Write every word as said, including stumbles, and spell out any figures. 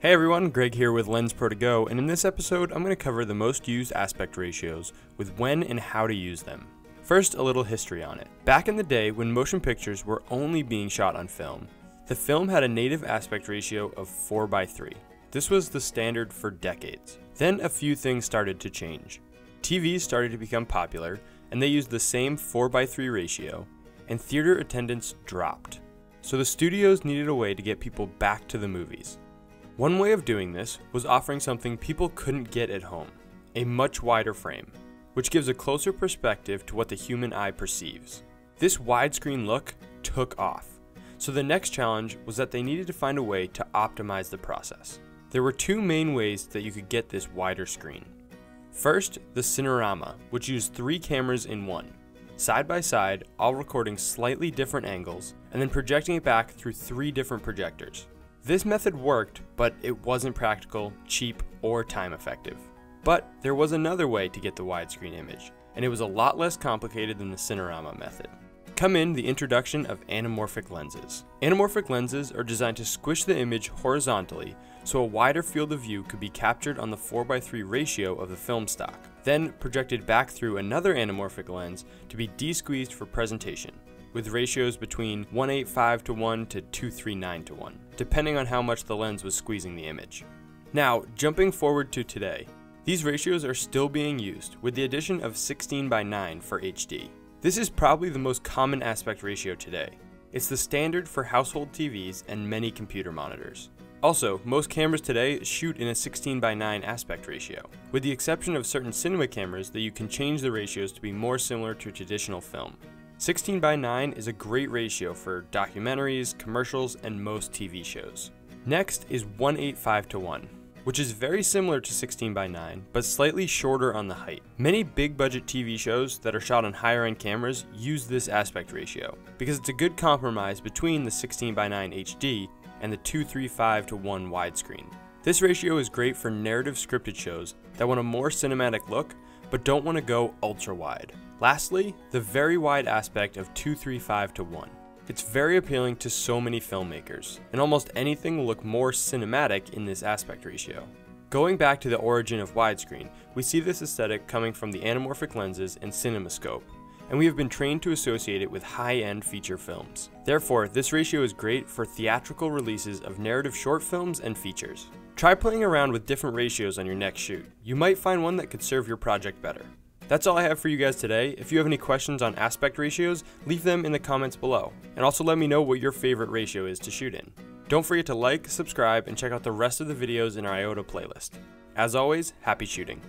Hey everyone, Greg here with LensPro to go, and in this episode I'm going to cover the most used aspect ratios, with when and how to use them. First, a little history on it. Back in the day when motion pictures were only being shot on film, the film had a native aspect ratio of four by three. This was the standard for decades. Then a few things started to change. T Vs started to become popular, and they used the same four by three ratio, and theater attendance dropped. So the studios needed a way to get people back to the movies. One way of doing this was offering something people couldn't get at home, a much wider frame, which gives a closer perspective to what the human eye perceives. This widescreen look took off, so the next challenge was that they needed to find a way to optimize the process. There were two main ways that you could get this wider screen. First, the Cinerama, which used three cameras in one, side by side, all recording slightly different angles, and then projecting it back through three different projectors. This method worked, but it wasn't practical, cheap, or time effective. But there was another way to get the widescreen image, and it was a lot less complicated than the Cinerama method. Come in the introduction of anamorphic lenses. Anamorphic lenses are designed to squish the image horizontally so a wider field of view could be captured on the four by three ratio of the film stock, then projected back through another anamorphic lens to be de-squeezed for presentation, with ratios between one eighty-five to one to two thirty-nine to one, depending on how much the lens was squeezing the image. Now, jumping forward to today, these ratios are still being used, with the addition of sixteen by nine for H D. This is probably the most common aspect ratio today. It's the standard for household T Vs and many computer monitors. Also, most cameras today shoot in a sixteen by nine aspect ratio, with the exception of certain cinema cameras that you can change the ratios to be more similar to traditional film. sixteen by nine is a great ratio for documentaries, commercials, and most T V shows. Next is one eighty-five to one, which is very similar to sixteen by nine, but slightly shorter on the height. Many big budget T V shows that are shot on higher end cameras use this aspect ratio, because it's a good compromise between the sixteen by nine H D and the two thirty-five to one widescreen. This ratio is great for narrative scripted shows that want a more cinematic look, but don't want to go ultra wide. Lastly, the very wide aspect of two thirty-five to one. It's very appealing to so many filmmakers, and almost anything will look more cinematic in this aspect ratio. Going back to the origin of widescreen, we see this aesthetic coming from the anamorphic lenses and CinemaScope, and we have been trained to associate it with high-end feature films. Therefore, this ratio is great for theatrical releases of narrative short films and features. Try playing around with different ratios on your next shoot. You might find one that could serve your project better. That's all I have for you guys today. If you have any questions on aspect ratios, leave them in the comments below. And also let me know what your favorite ratio is to shoot in. Don't forget to like, subscribe, and check out the rest of the videos in our I O T A playlist. As always, happy shooting.